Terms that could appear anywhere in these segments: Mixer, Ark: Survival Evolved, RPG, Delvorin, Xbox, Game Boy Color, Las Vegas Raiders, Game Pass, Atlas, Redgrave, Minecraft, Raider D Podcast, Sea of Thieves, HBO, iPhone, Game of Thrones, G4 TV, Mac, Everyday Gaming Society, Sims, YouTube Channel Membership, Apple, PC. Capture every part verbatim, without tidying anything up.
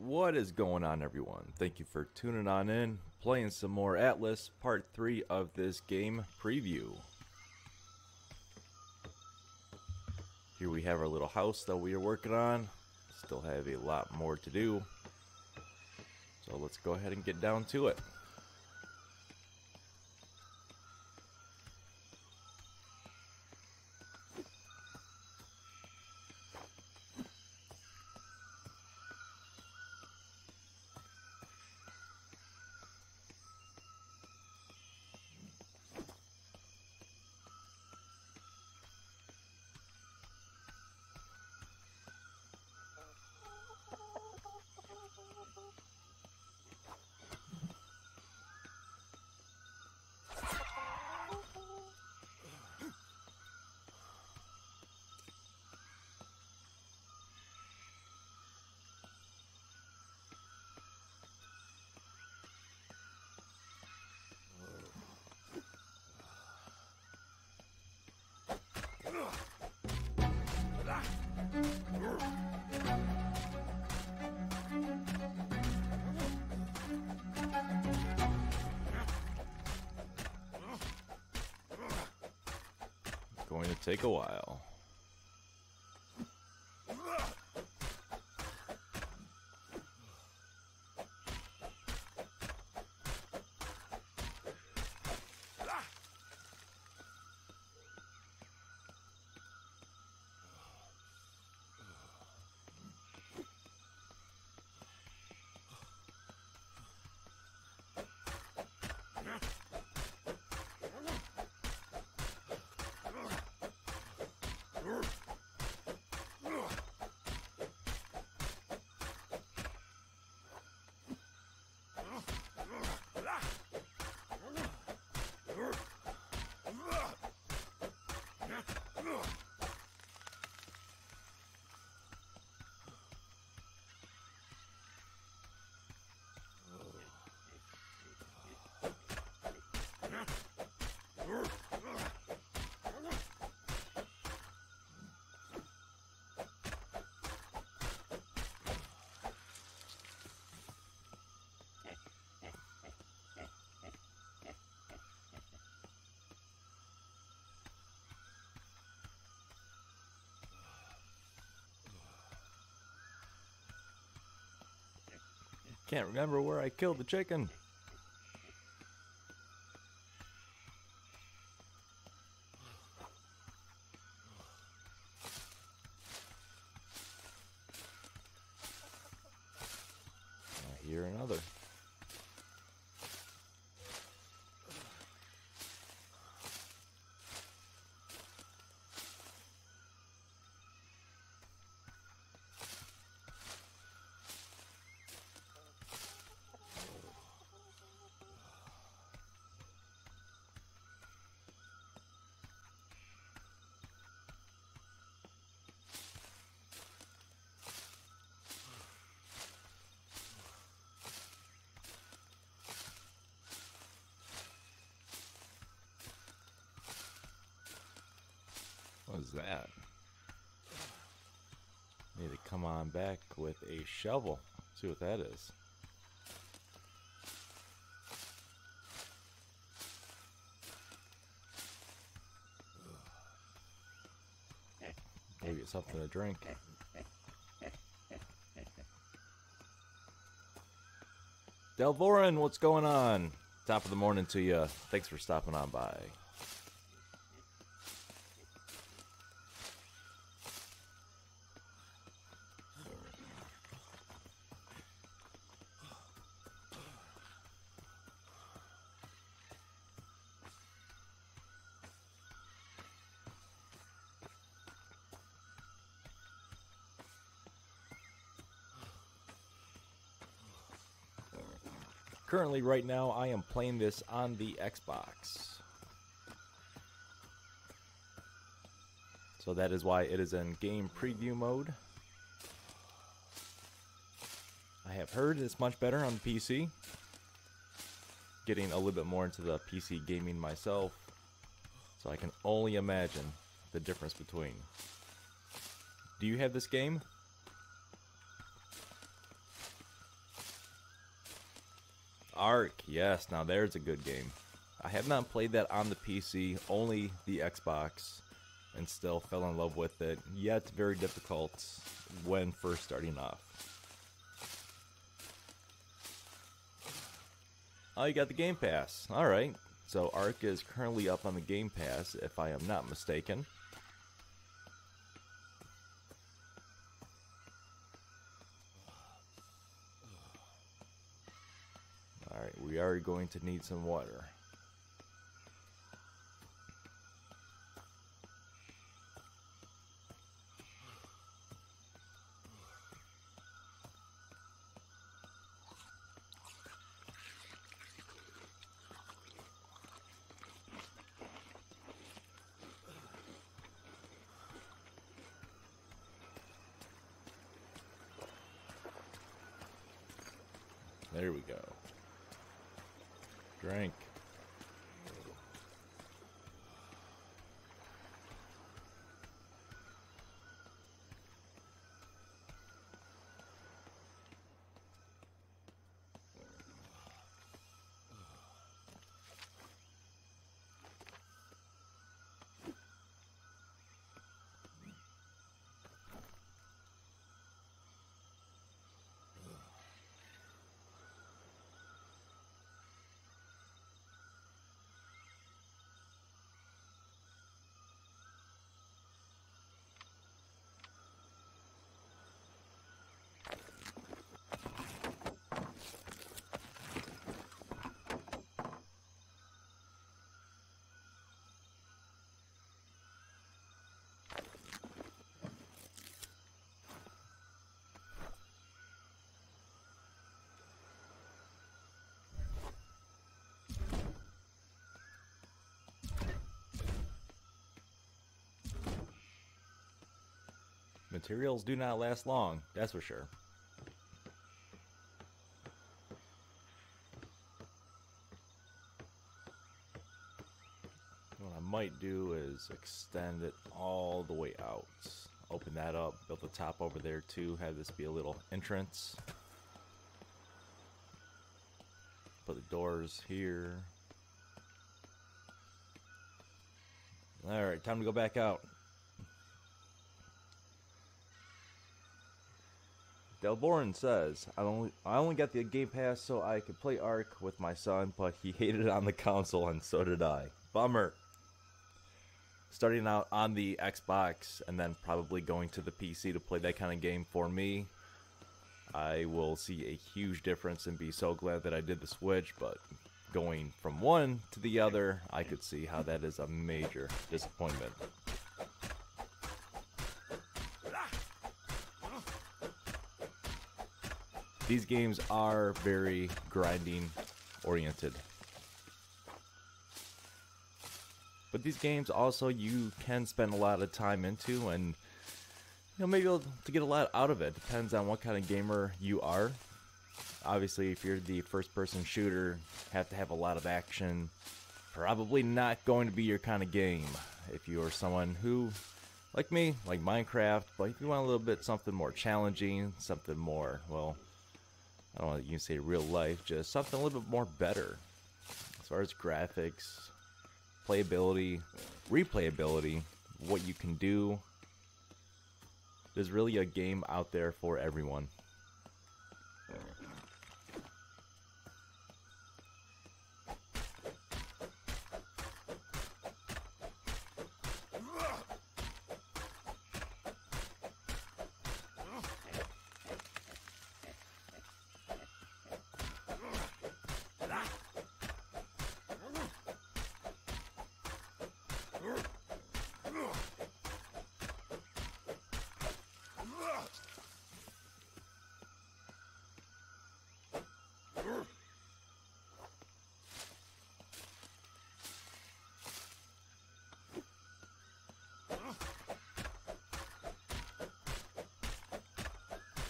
What is going on, everyone? Thank you for tuning on in, playing some more Atlas, part three of this game preview. Here we have our little house that we are working on. Still have a lot more to do, so let's go ahead and get down to it. Going to take a while. Can't remember where I killed the chicken. I hear another. What is that? I need to come on back with a shovel. See what that is. Maybe it's something to drink. Delvorin, what's going on? Top of the morning to you. Thanks for stopping on by. Currently, right now, I am playing this on the Xbox. So that is why it is in game preview mode. I have heard it's much better on the P C. Getting a little bit more into the P C gaming myself, so I can only imagine the difference between. Do you have this game? Ark, yes, now there's a good game. I have not played that on the P C, only the Xbox, and still fell in love with it, yet very difficult when first starting off. Oh, you got the Game Pass. Alright, so Ark is currently up on the Game Pass, if I am not mistaken. Alright, we are going to need some water. There we go. Drink. Materials do not last long, that's for sure. What I might do is extend it all the way out. Open that up, build the top over there too, have this be a little entrance. Put the doors here. Alright, time to go back out. Delborn says, I only, I only got the Game Pass so I could play Ark with my son, but he hated it on the console, and so did I. Bummer. Starting out on the Xbox, and then probably going to the P C to play that kind of game, for me, I will see a huge difference and be so glad that I did the Switch, but going from one to the other, I could see how that is a major disappointment. These games are very grinding oriented. But these games also you can spend a lot of time into, and you know, maybe to get a lot out of it. Depends on what kind of gamer you are. Obviously, if you're the first person shooter, have to have a lot of action. Probably not going to be your kind of game. If you are someone who, like me, like Minecraft, but if you want a little bit something more challenging, something more, well, I don't want to say real life, just something a little bit more better. As far as graphics, playability, replayability, what you can do. There's really a game out there for everyone.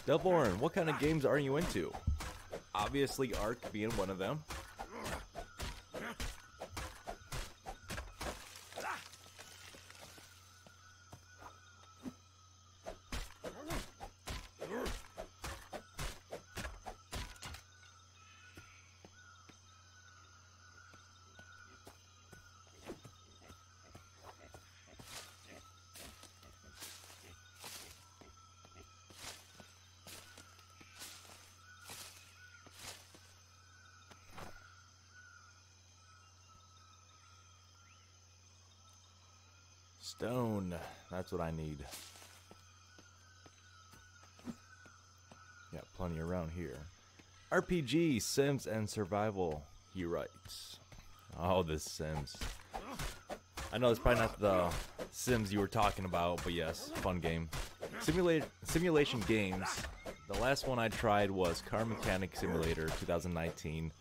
Delborn, what kind of games are you into? Obviously Ark being one of them. Stone. That's what I need. Got plenty around here. R P G, Sims, and Survival, he writes. Oh, the Sims. I know it's probably not the Sims you were talking about, but yes, fun game. Simulate, simulation games. The last one I tried was Car Mechanic Simulator twenty nineteen.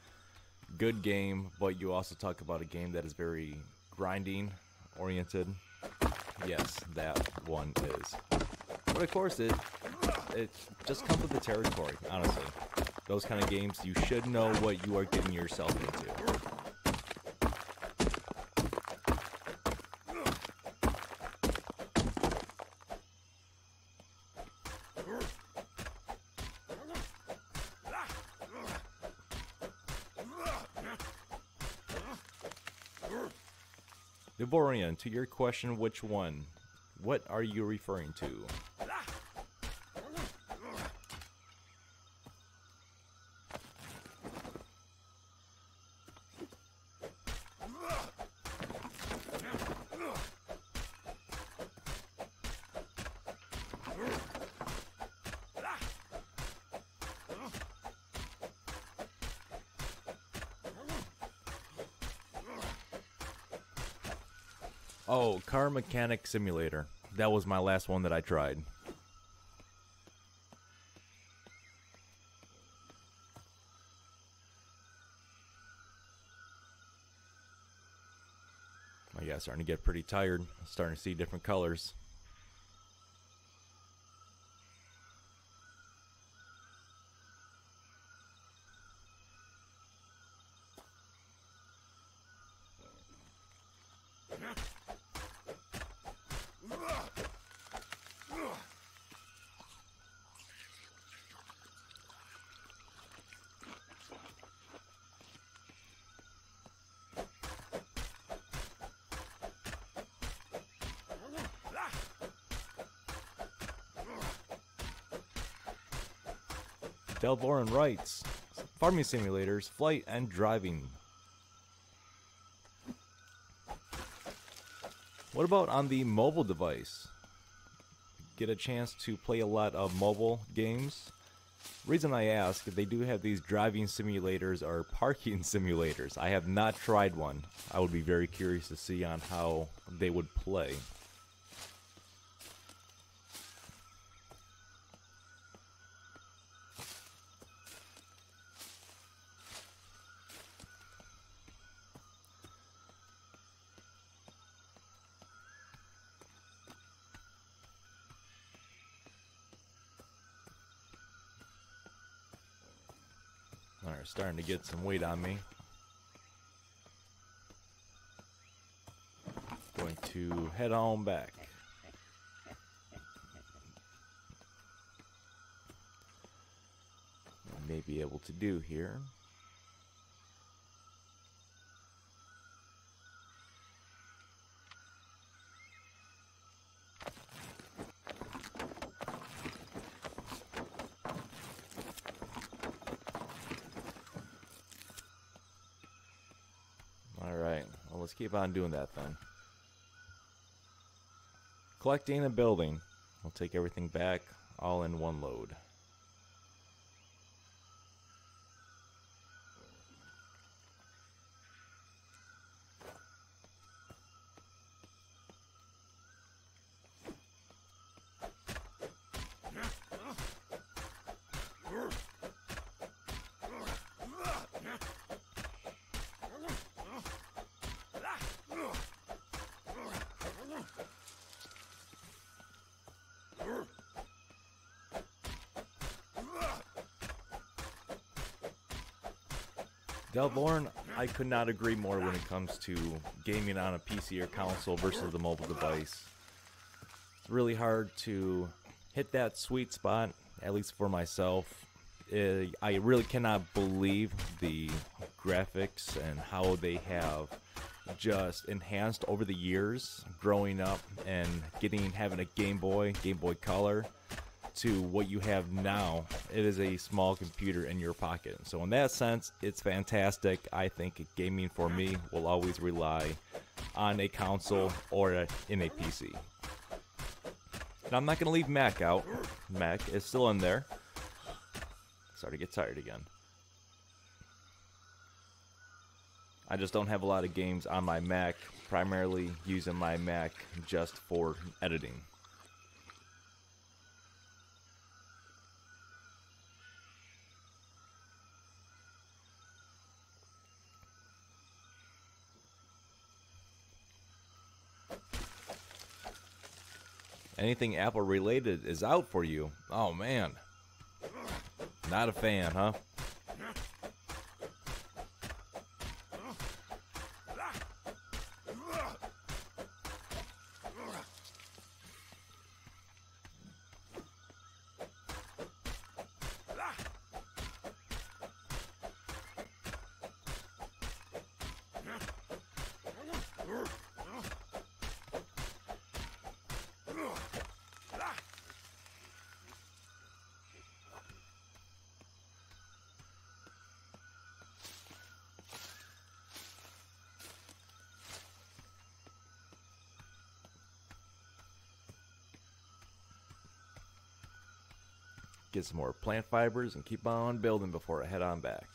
Good game, but you also talk about a game that is very grinding oriented. Yes, that one is. But of course, it it just comes with the territory, honestly. Those kind of games, you should know what you are getting yourself into. Devorian, to your question, which one? What are you referring to? Oh, Car Mechanic Simulator. That was my last one that I tried. My guy's starting to get pretty tired. I'm starting to see different colors. Delvorin writes, farming simulators, flight, and driving. What about on the mobile device? Get a chance to play a lot of mobile games? Reason I ask, they do have these driving simulators or parking simulators. I have not tried one. I would be very curious to see on how they would play. Alright, starting to get some weight on me. Going to head on back. I may be able to do here. Keep on doing that then. Collecting and building. I'll take everything back all in one load. Delborn, I could not agree more when it comes to gaming on a P C or console versus the mobile device. It's really hard to hit that sweet spot, at least for myself. It, I really cannot believe the graphics and how they have just enhanced over the years, growing up and getting having a Game Boy, Game Boy Color, to what you have now. It is a small computer in your pocket. So in that sense, it's fantastic. I think gaming for me will always rely on a console or a, in a P C. And I'm not going to leave Mac out. Mac is still in there. Starting to get tired again. I just don't have a lot of games on my Mac, primarily using my Mac just for editing. Anything Apple related is out for you. Oh man. Not a fan, huh? Get some more plant fibers and keep on building before I head on back.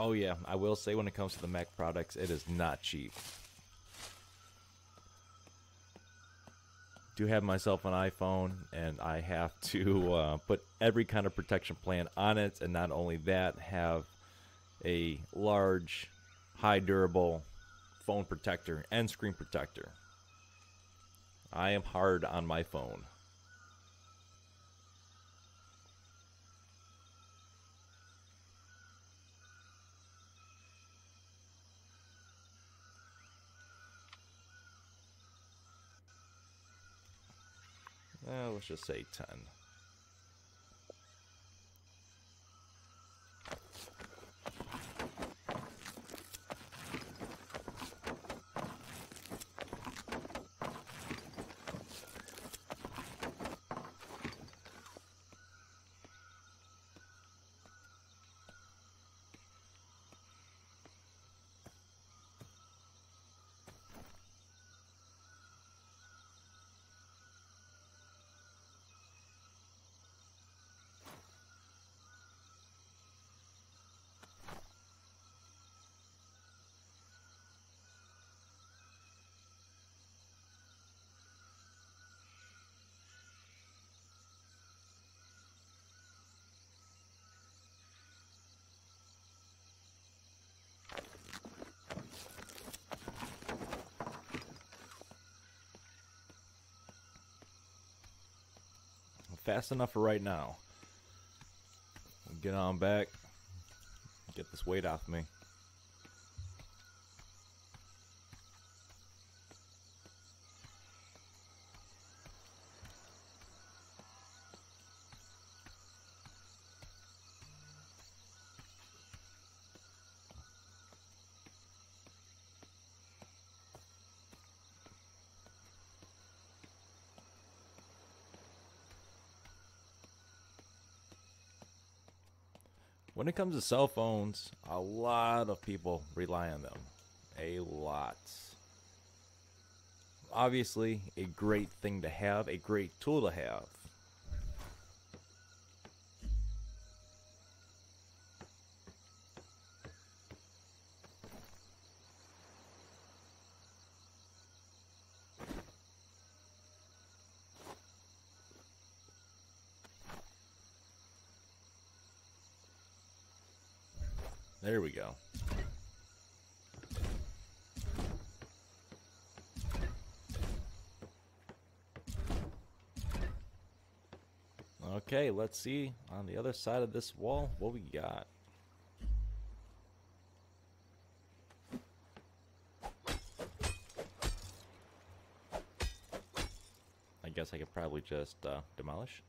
Oh yeah, I will say when it comes to the Mac products, it is not cheap. Do have myself an iPhone, and I have to uh, put every kind of protection plan on it, and not only that, have a large, high durable phone protector and screen protector. I am hard on my phone. Uh, let's just say ten. Fast enough for right now. Get on back. Get this weight off me. When it comes to cell phones, a lot of people rely on them. A lot. Obviously, a great thing to have, a great tool to have. There we go. Okay, let's see on the other side of this wall what we got. I guess I could probably just uh, demolish.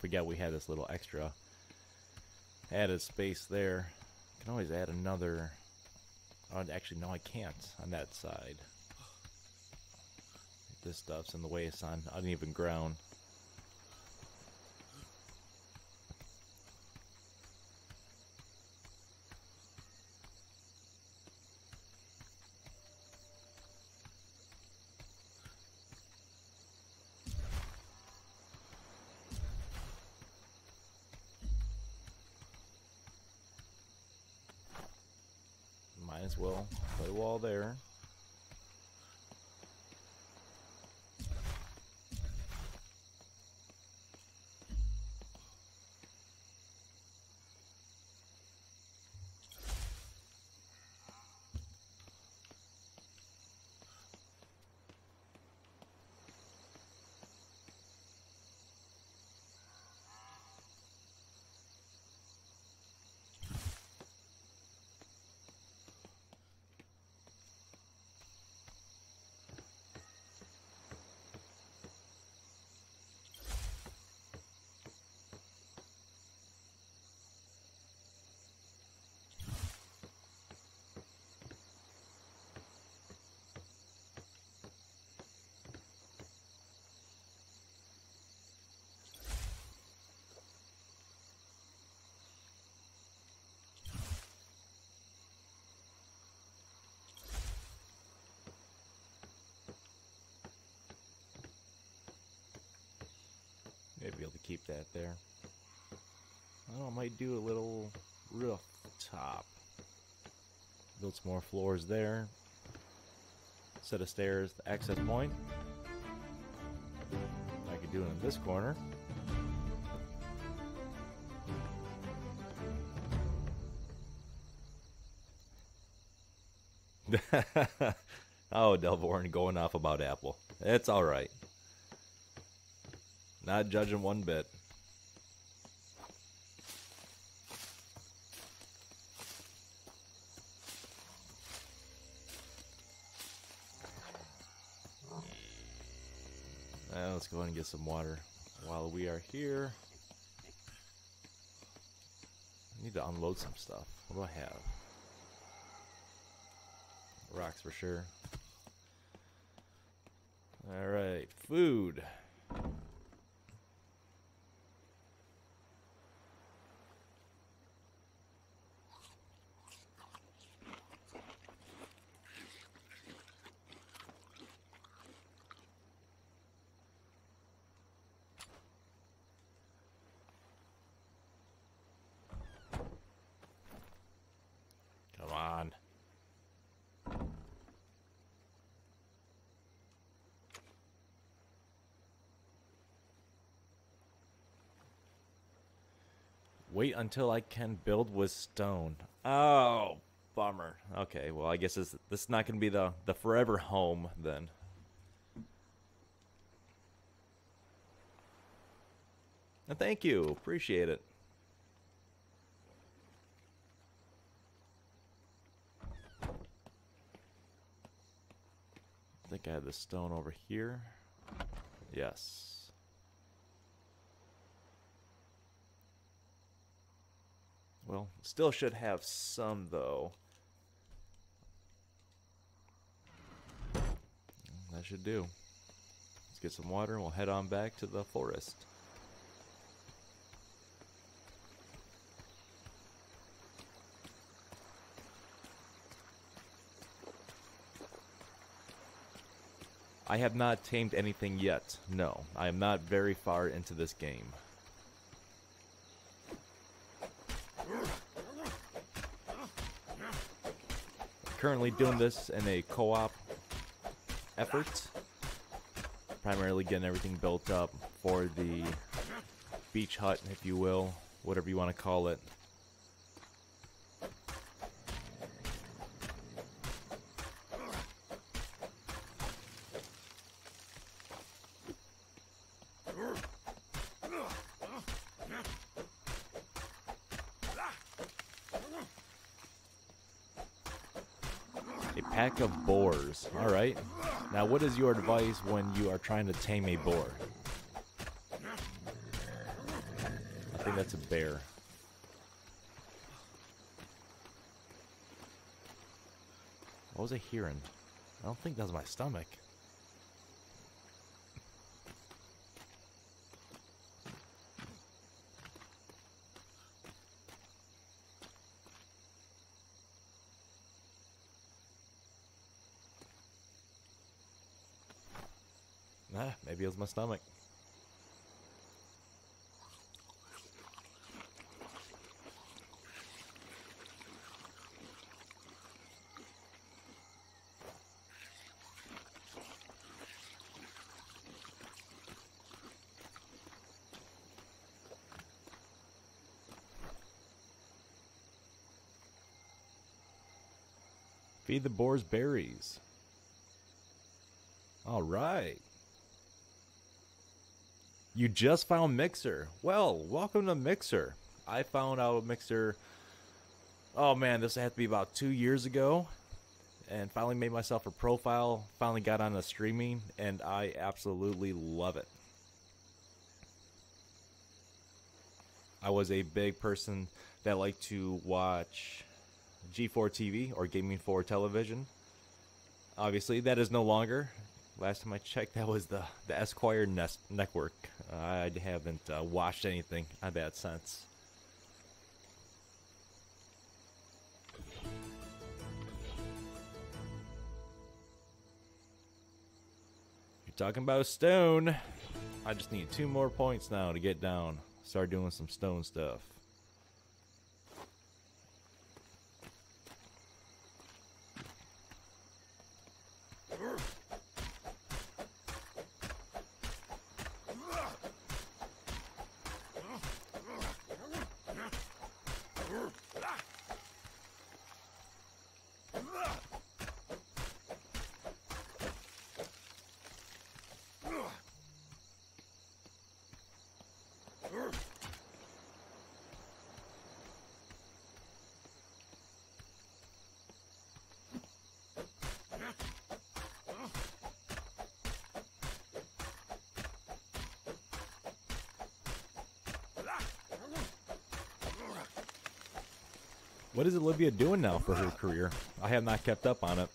Forgot we had this little extra added space there. Can always add another. Oh, actually, no, I can't on that side. This stuff's in the way. It's on uneven ground. As well, put a wall there. Maybe be able to keep that there. I don't know, I might do a little roof top. Build some more floors there. Set of stairs, the access point. I could do it in this corner. Oh, Delvorn going off about Apple. It's alright. Not judging one bit. Now let's go ahead and get some water while we are here. I need to unload some stuff. What do I have? Rocks for sure. Alright, food. Wait until I can build with stone. Oh, bummer. Okay, well, I guess this, this is not going to be the, the forever home then. And thank you. Appreciate it. I think I had the stone over here. Yes. Well, still should have some, though. That should do. Let's get some water and we'll head on back to the forest. I have not tamed anything yet. No, I am not very far into this game. Currently doing this in a co-op effort. Primarily getting everything built up for the beach hut, if you will, whatever you want to call it. Pack of boars. Alright. Now what is your advice when you are trying to tame a boar? I think that's a bear. What was I hearing? I don't think that was my stomach. Ah, maybe it was my stomach. Feed the boars berries. All right. You just found Mixer. Well, welcome to Mixer. I found out Mixer, oh man, this had to be about two years ago. And finally made myself a profile, finally got on the streaming, and I absolutely love it. I was a big person that liked to watch G four T V, or Gaming for Television. Obviously, that is no longer. Last time I checked, that was the, the Esquire Nest Network. Uh, I haven't uh, watched anything on that since. You're talking about stone. I just need two more points now to get down. Start doing some stone stuff. What is Olivia doing now for her career? I have not kept up on it.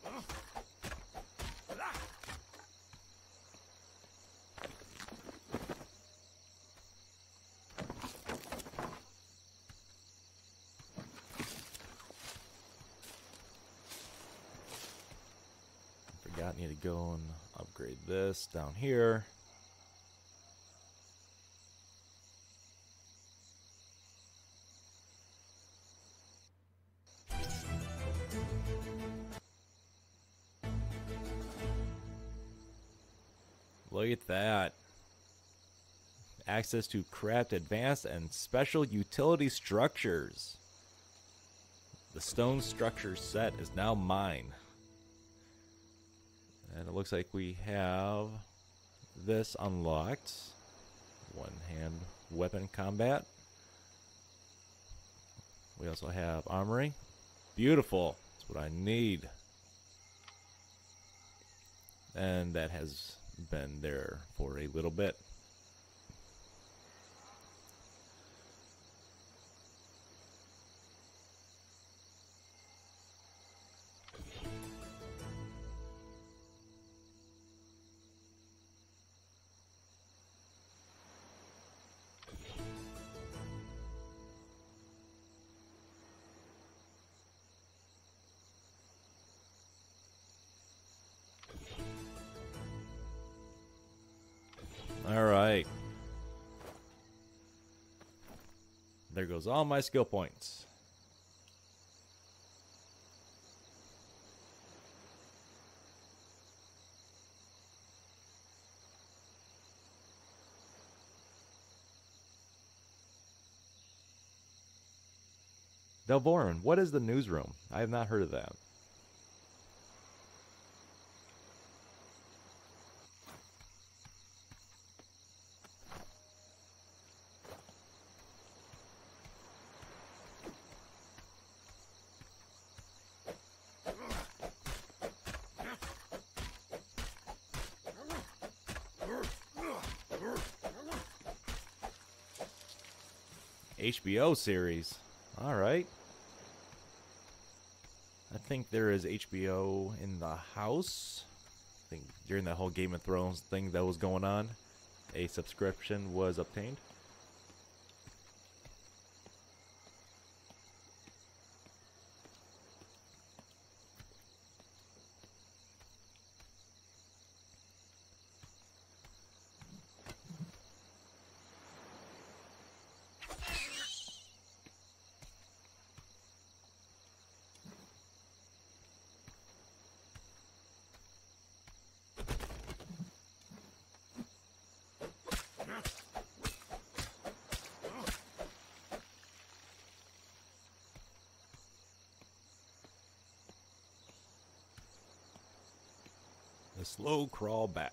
Forgot, need to go and upgrade this down here. Look at that. access to craft advanced and special utility structures. The stone structure set is now mine. And it looks like we have this unlocked. One-hand weapon combat. We also have armory. Beautiful. That's what I need. And that has been there for a little bit. There goes all my skill points. Delvorin, what is the newsroom? I have not heard of that. H B O series. All right. I think there is H B O in the house. I think during that whole Game of Thrones thing that was going on, a subscription was obtained. The slow crawl back.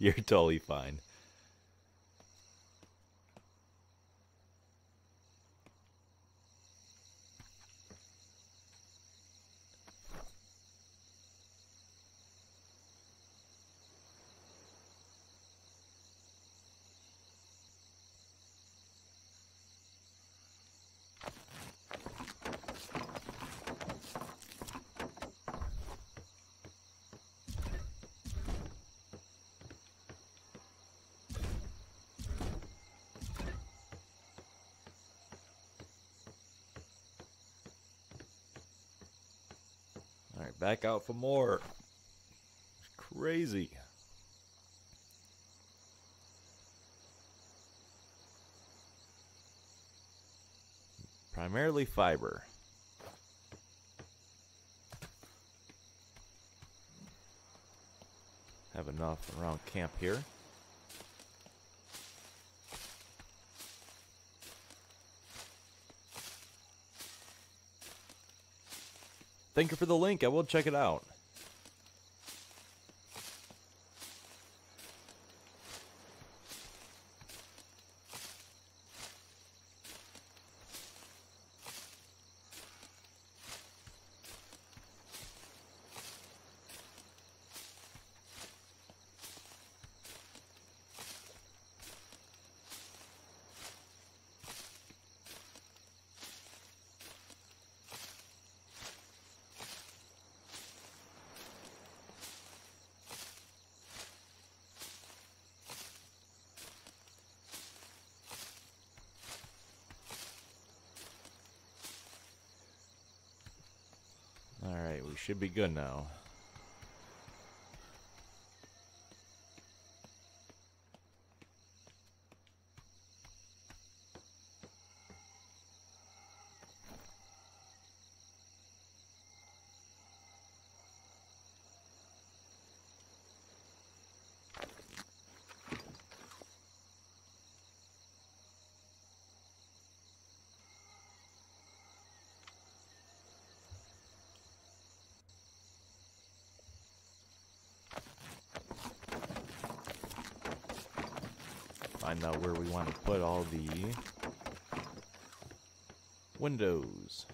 You're totally fine. Back out for more. It's crazy. Primarily fiber. Have enough around camp here. Thank you for the link. I will check it out. Should be good now. find out where we want to put all the windows.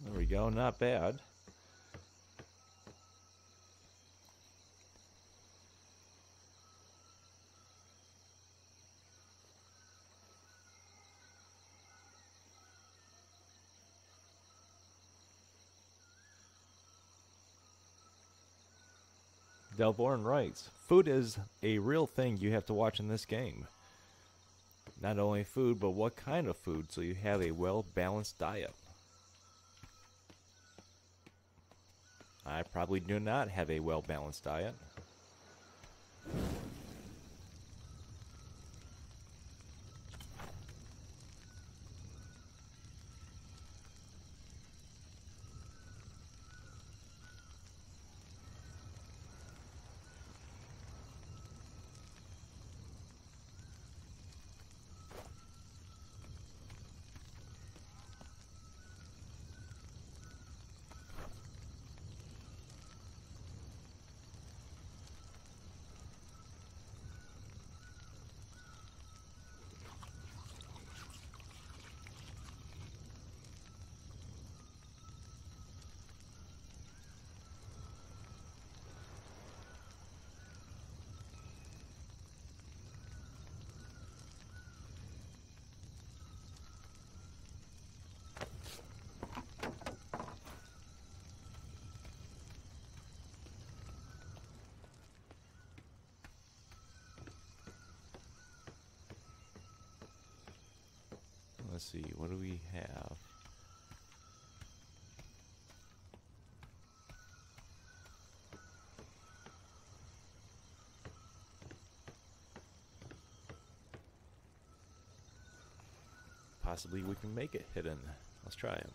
There we go, not bad. Delborn writes, food is a real thing you have to watch in this game. Not only food, but what kind of food, so you have a well-balanced diet. I probably do not have a well-balanced diet. Let's see, what do we have? Possibly we can make it hidden. Let's try it.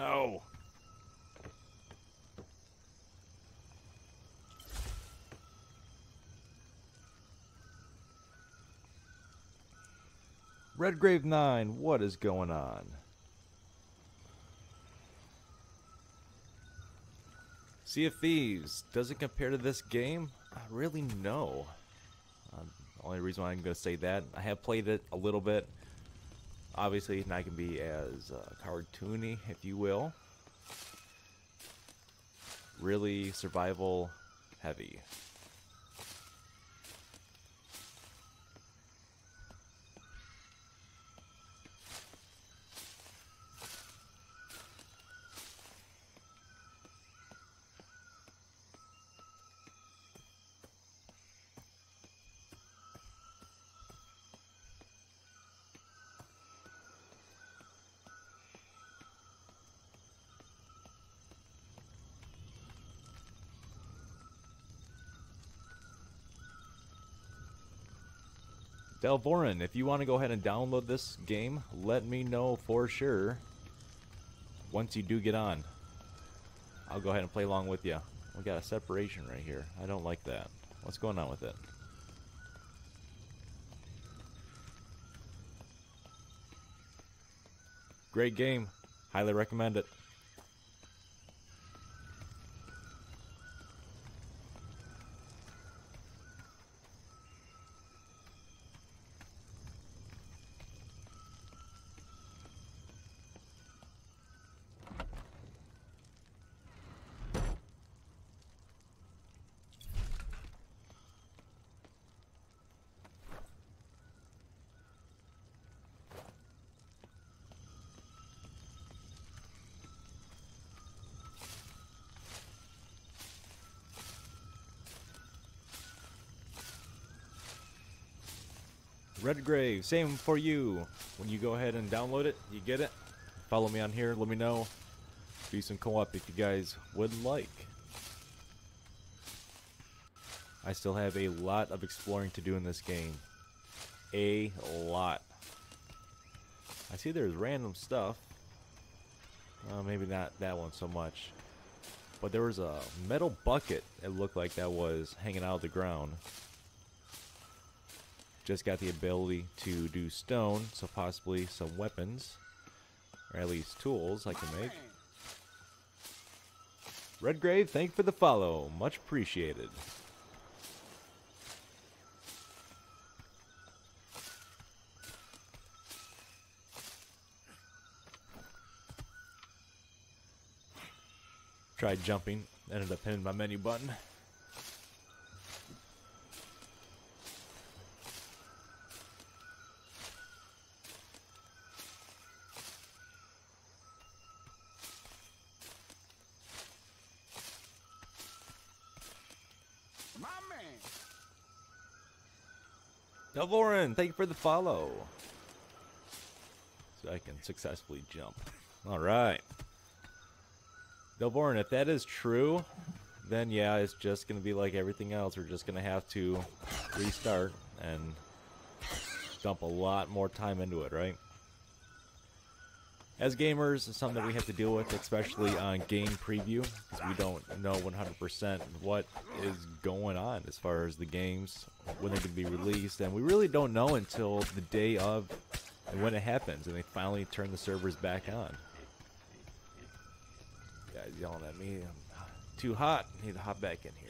No. Redgrave nine, what is going on? Sea of Thieves, does it compare to this game? I really know. Uh, the only reason why I'm going to say that, I have played it a little bit. Obviously, not going to be as uh, cartoony, if you will. Really survival heavy. Delvorin, if you want to go ahead and download this game, let me know for sure. Once you do get on, I'll go ahead and play along with you. We got a separation right here. I don't like that. What's going on with it? Great game. Highly recommend it. Redgrave, same for you. When you go ahead and download it, you get it. Follow me on here, let me know. Do some co-op if you guys would like. I still have a lot of exploring to do in this game. A lot. I see there's random stuff. Uh, maybe not that one so much. But there was a metal bucket, it looked like, that was hanging out of the ground. Just got the ability to do stone, so possibly some weapons, or at least tools I can make. Redgrave, thank you for the follow. Much appreciated. Tried jumping, ended up hitting my menu button. Delvorin, thank you for the follow. So I can successfully jump. Alright. Delvorin, if that is true, then yeah, it's just going to be like everything else. We're just going to have to restart and dump a lot more time into it, right? As gamers, it's something that we have to deal with, especially on game preview, because we don't know one hundred percent what is going on as far as the games, when they're going to be released, and we really don't know until the day of and when it happens, and they finally turn the servers back on. You guys yelling at me, I'm too hot, I need to hop back in here.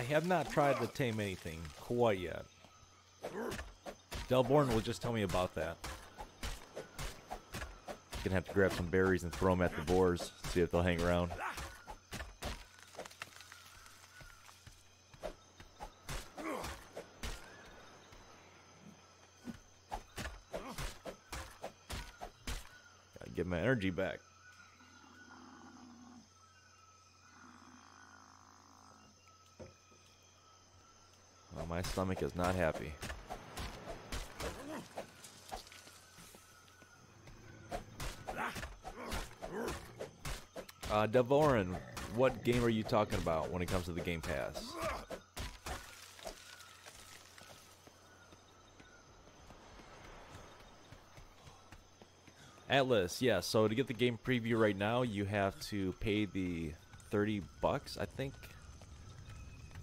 I have not tried to tame anything quite yet. Delborn will just tell me about that. Gonna have to grab some berries and throw them at the boars. See if they'll hang around. Gotta get my energy back. Well, my stomach is not happy. Uh, Devorin, what game are you talking about when it comes to the Game Pass? Atlas, yeah, so to get the game preview right now, you have to pay the thirty bucks, I think.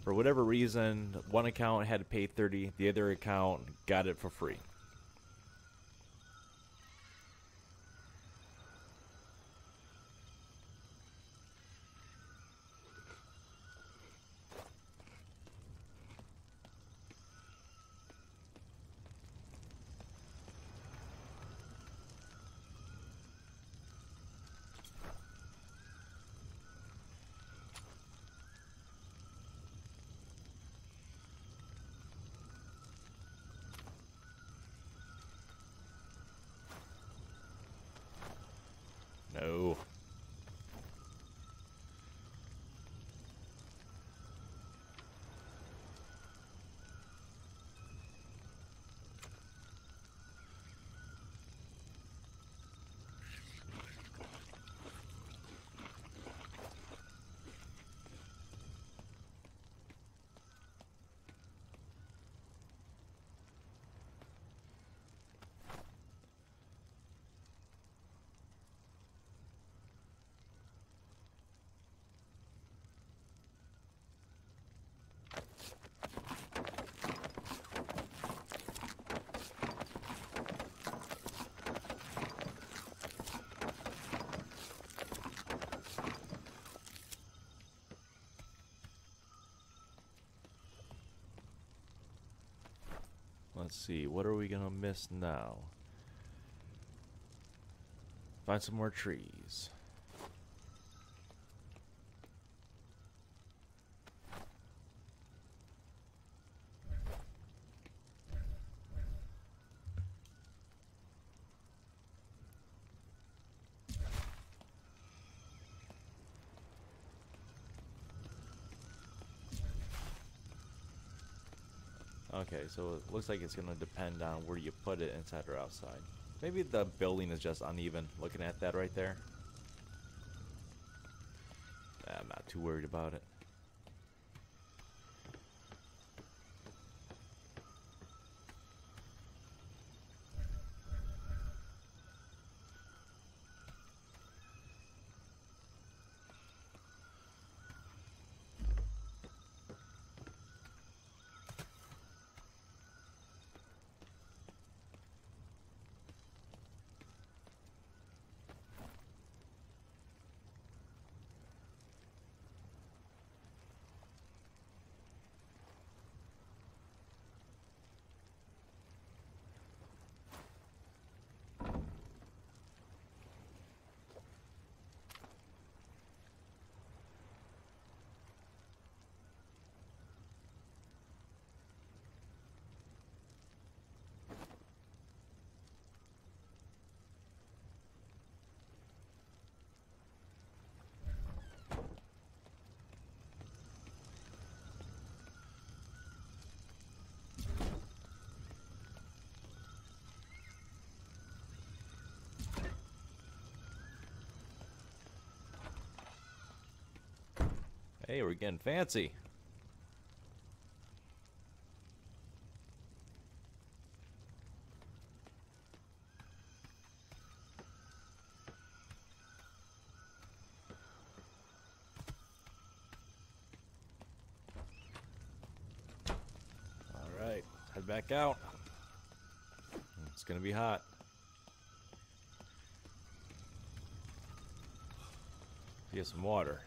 For whatever reason, one account had to pay thirty, the other account got it for free. No. Let's see, what are we gonna miss now? Find some more trees. Okay, so it looks like it's going to depend on where you put it, inside or outside. Maybe the building is just uneven, looking at that right there. I'm not too worried about it. Hey, we're getting fancy. All right, head back out. It's gonna be hot. Get some water.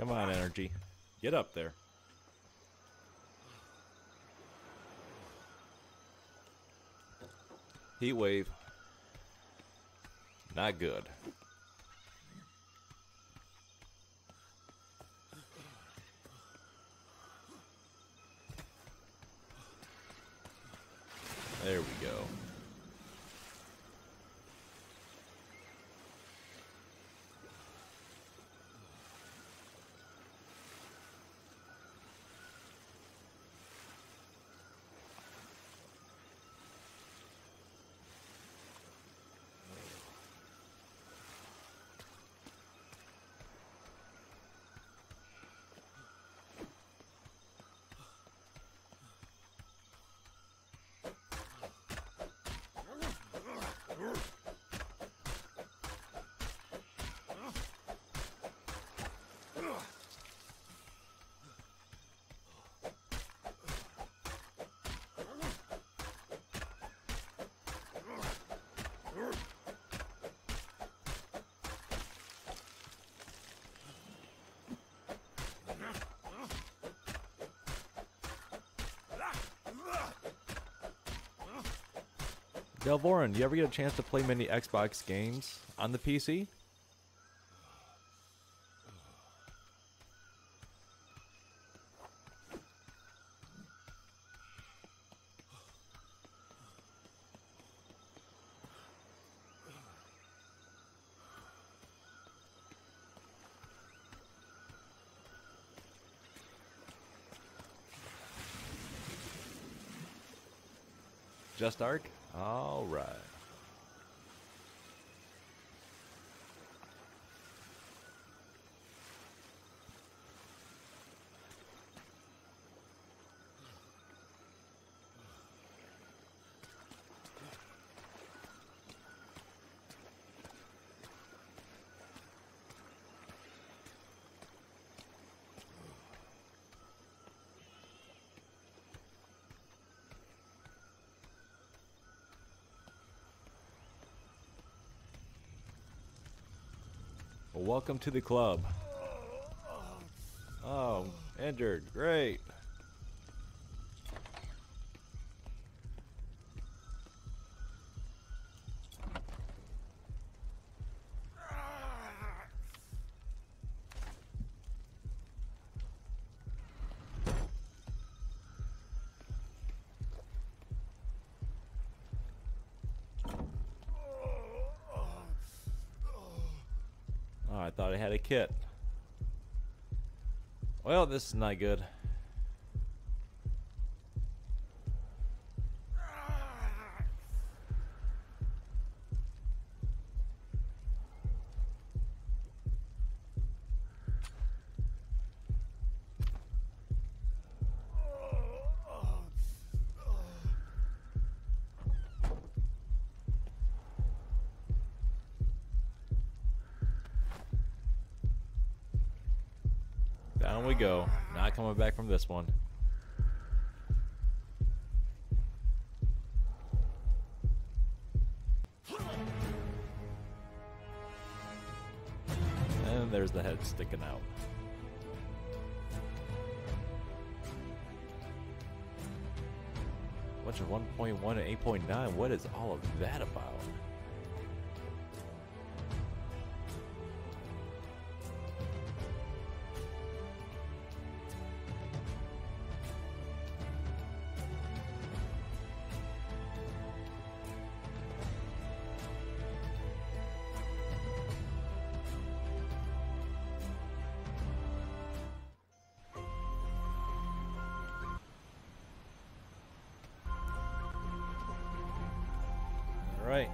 Come on, energy. Get up there. Heat wave. Not good. There we go. Delvorin, do you ever get a chance to play many Xbox games on the P C? Just Ark? All right. Welcome to the club. Oh, injured. Great. I thought I had a kit. Well, this is not good. Down we go. Not coming back from this one. And there's the head sticking out. A bunch of one point one and eight point nine. What is all of that about? Right.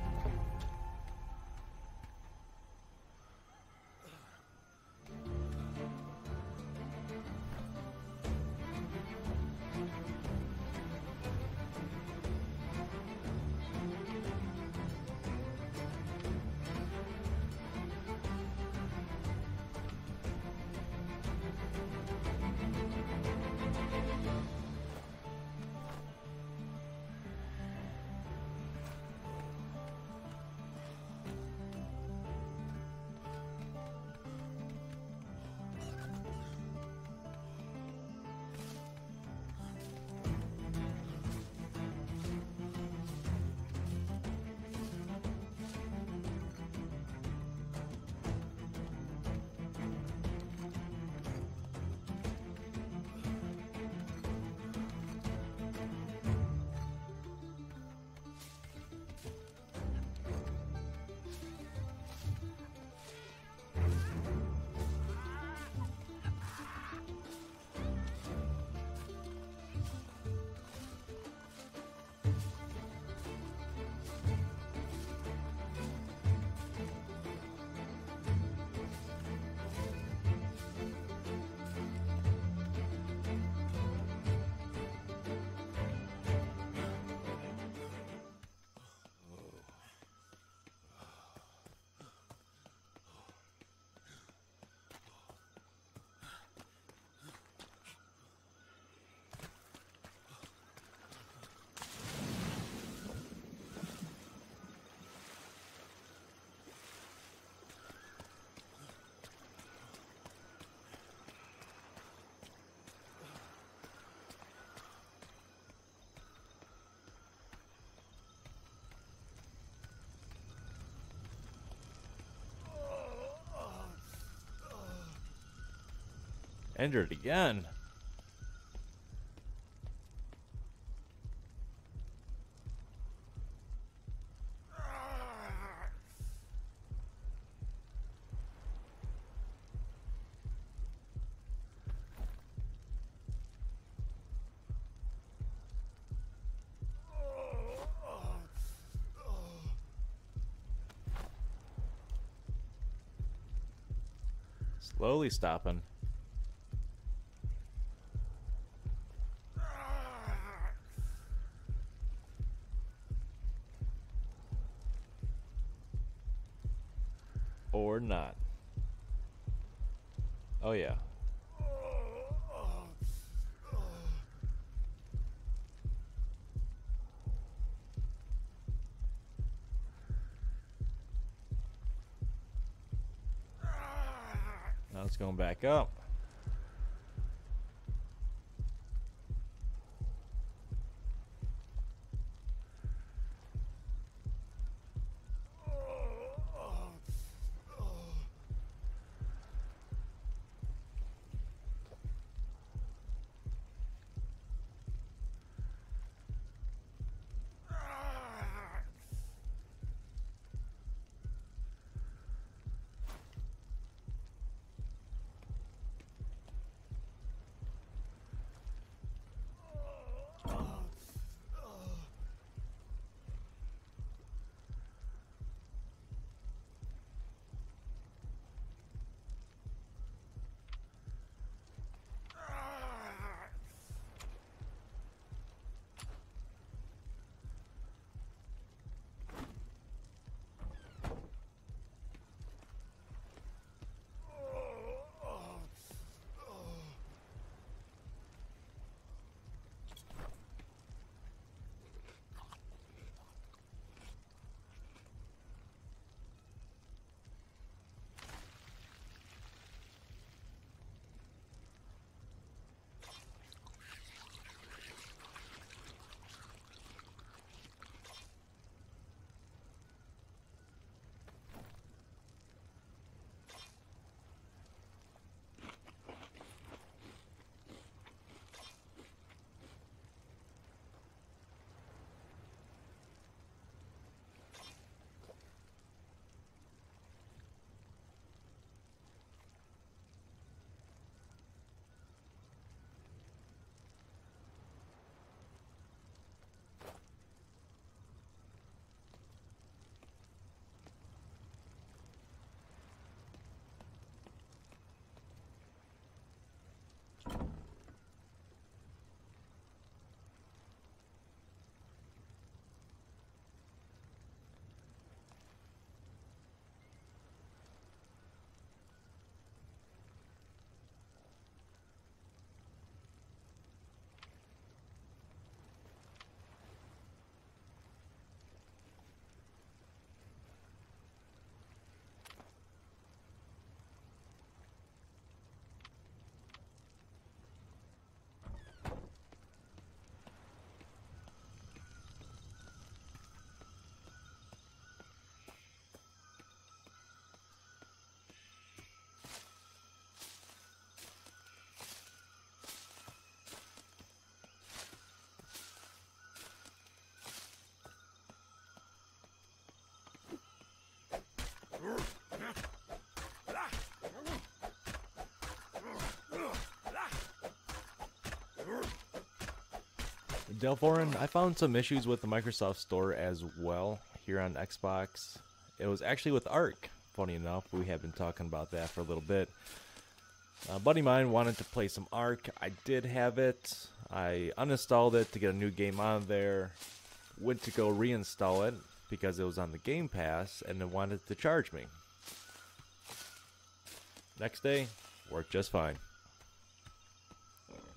Entered again. Slowly stopping. Or not. Oh, yeah. It's going back up. Delforin, I found some issues with the Microsoft Store as well here on Xbox. It was actually with Ark. Funny enough, we have been talking about that for a little bit. A buddy of mine wanted to play some Ark. I did have it. I uninstalled it to get a new game on there. Went to go reinstall it because it was on the Game Pass and it wanted to charge me. Next day, worked just fine.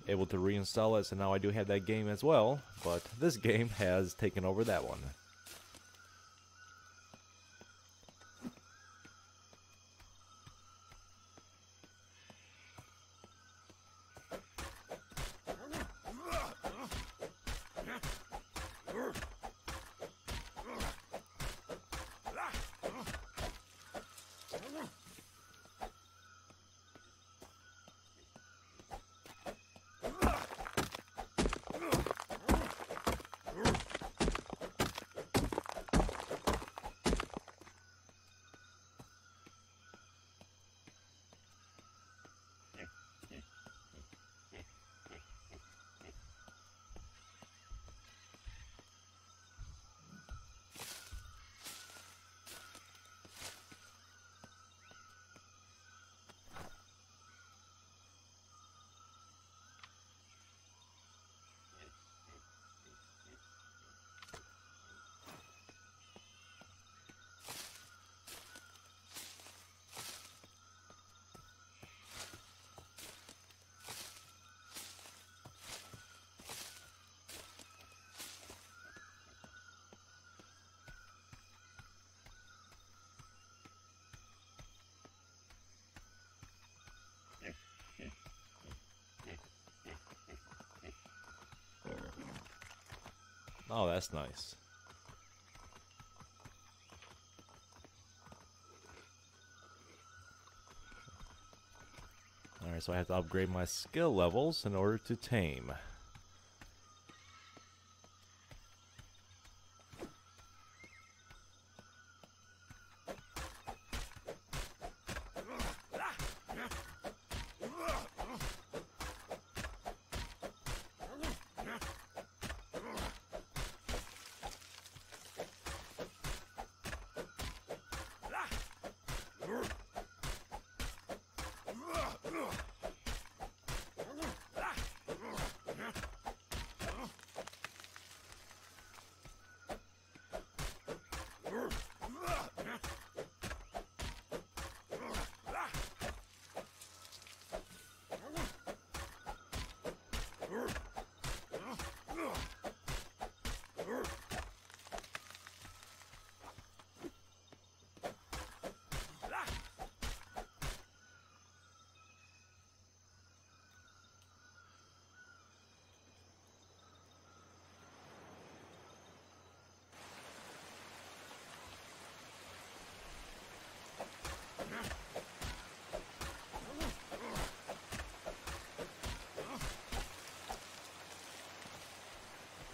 Able to reinstall it, so now I do have that game as well, but this game has taken over that one. Oh, that's nice. Alright, so I have to upgrade my skill levels in order to tame.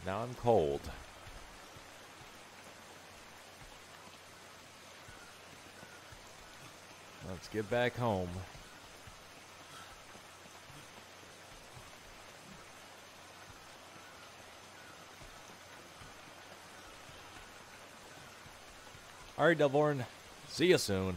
Now I'm cold. Let's get back home. All right, Delvorn. See you soon.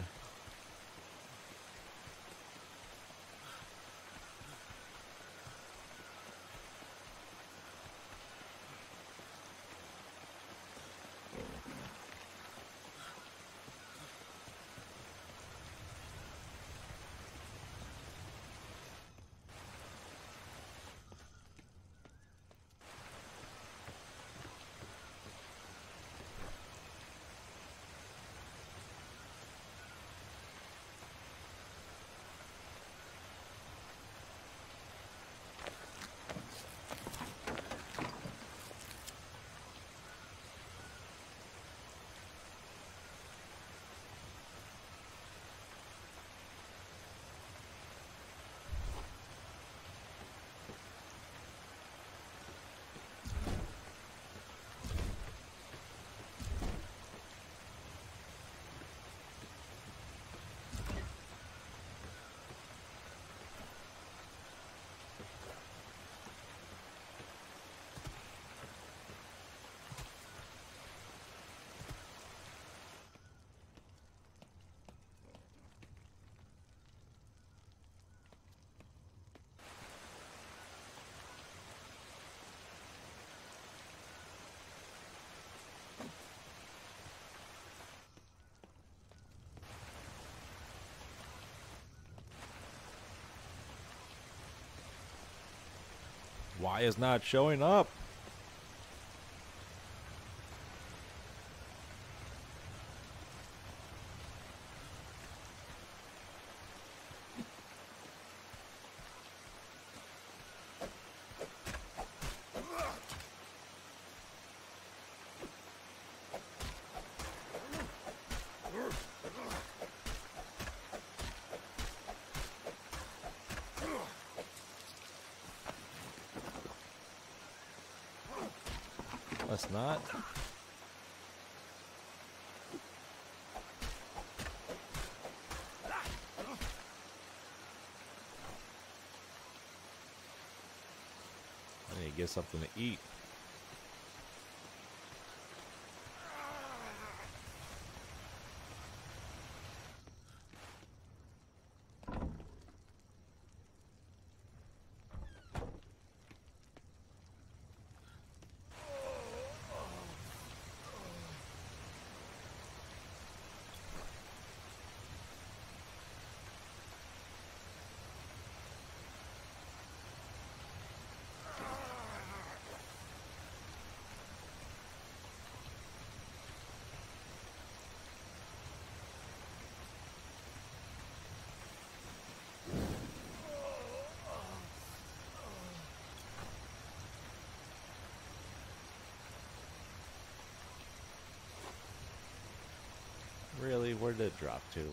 Why is not showing up? Let's not. I need to get something to eat. Really? Where did it drop to?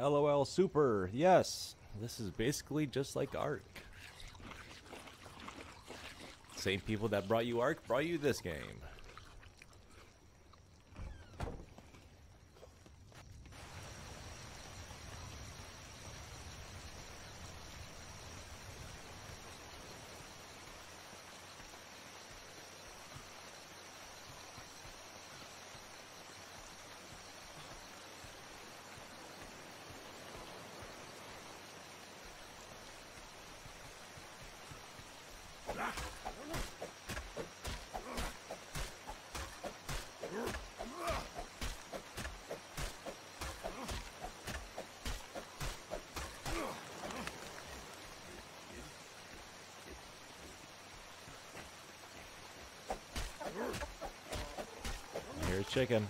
L O L Super, yes. This is basically just like Ark. Same people that brought you Ark brought you this game. Chicken.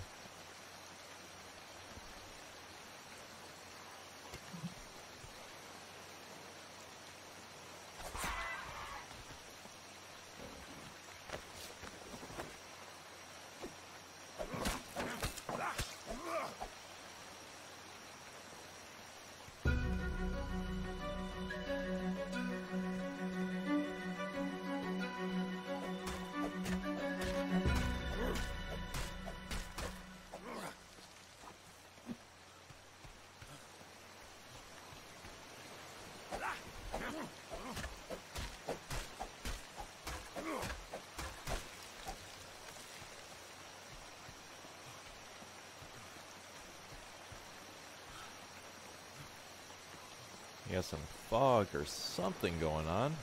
You got some fog or something going on.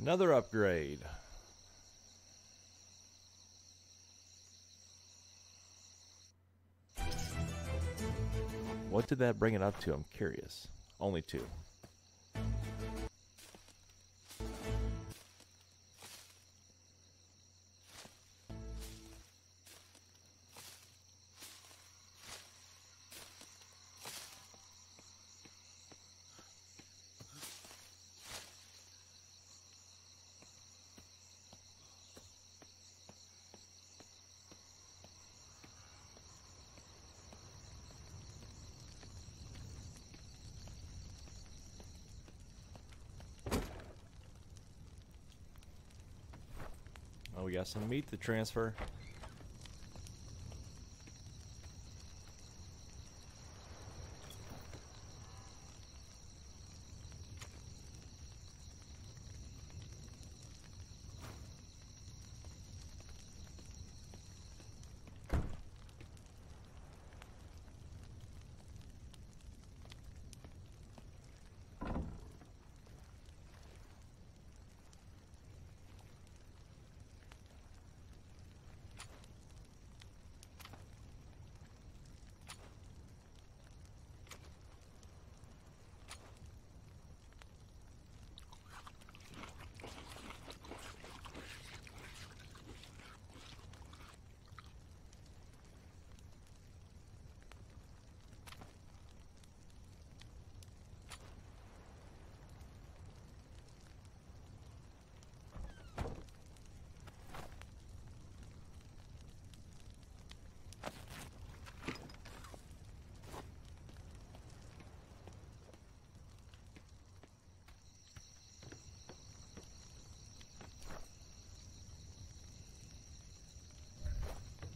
Another upgrade. What did that bring it up to? I'm curious. Only two. We got some meat to transfer.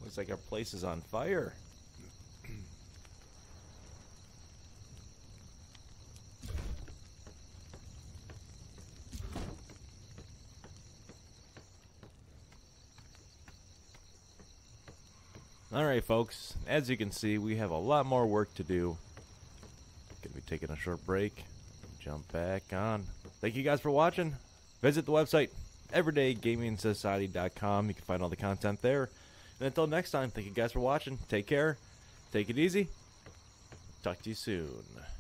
Looks like our place is on fire. Alright folks, as you can see, we have a lot more work to do. Gonna be taking a short break. Jump back on. Thank you guys for watching. Visit the website, everyday gaming society dot com. You can find all the content there. And until next time, thank you guys for watching. Take care. Take it easy. Talk to you soon.